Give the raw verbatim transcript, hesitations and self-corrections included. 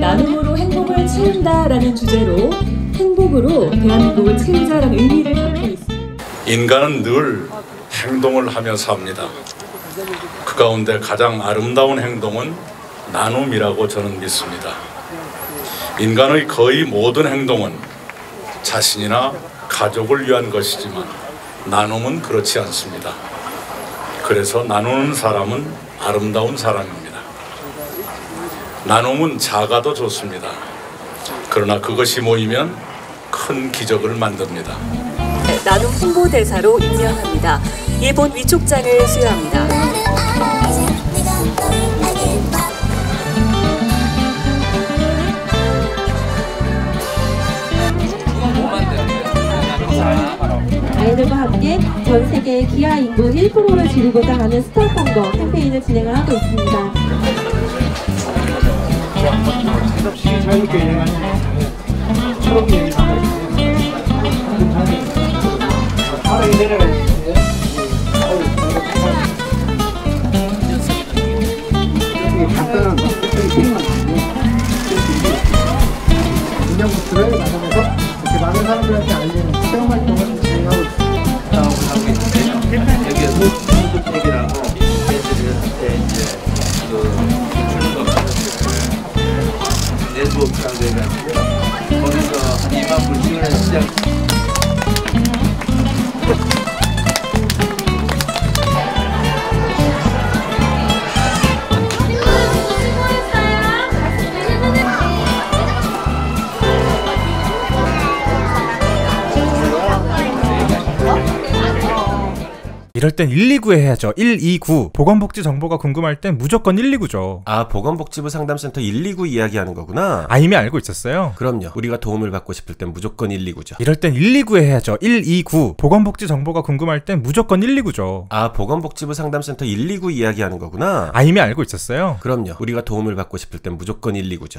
나눔으로 행복을 채운다라는 주제로 행복으로 대한민국을 채우자라는 의미를 담고 있습니다. 인간은 늘 행동을 하며 삽니다. 그 가운데 가장 아름다운 행동은 나눔이라고 저는 믿습니다. 인간의 거의 모든 행동은 자신이나 가족을 위한 것이지만 나눔은 그렇지 않습니다. 그래서 나누는 사람은 아름다운 사람입니다. 나눔은 작아도 좋습니다. 그러나 그것이 모이면 큰 기적을 만듭니다. 나눔 홍보대사로 임명합니다. 일본 위촉장을 수여합니다. 아이들과 함께 전 세계 기아 인구 일 퍼센트를 줄이고자 하는 스타 공고 캠페인을 진행을 하고 있습니다. 인형부스를 만나면서 이렇게 많은 사람들한테 알리는 체험 활동을 진행하고 있습니다. 여기에서 소득팩이라고 애들한테 이제 주는 거 네트워크랑 돼가지고 거기서 한 이만 불 지원하는 시장 이럴 땐 일이구에 해야죠. 일이구. 보건복지 정보가 궁금할 땐 무조건 일이구죠. 아, 보건복지부 상담센터 일이구 이야기하는 거구나. 아, 이미 알고 있었어요? 그럼요. 우리가 도움을 받고 싶을 땐 무조건 일이구죠. 이럴 땐 일이구에 해야죠. 일이구. 보건복지 정보가 궁금할 땐 무조건 일이구죠. 아, 보건복지부 상담센터 일이구 이야기하는 거구나. 아, 이미 알고 있었어요? 그럼요. 우리가 도움을 받고 싶을 땐 무조건 일이구죠.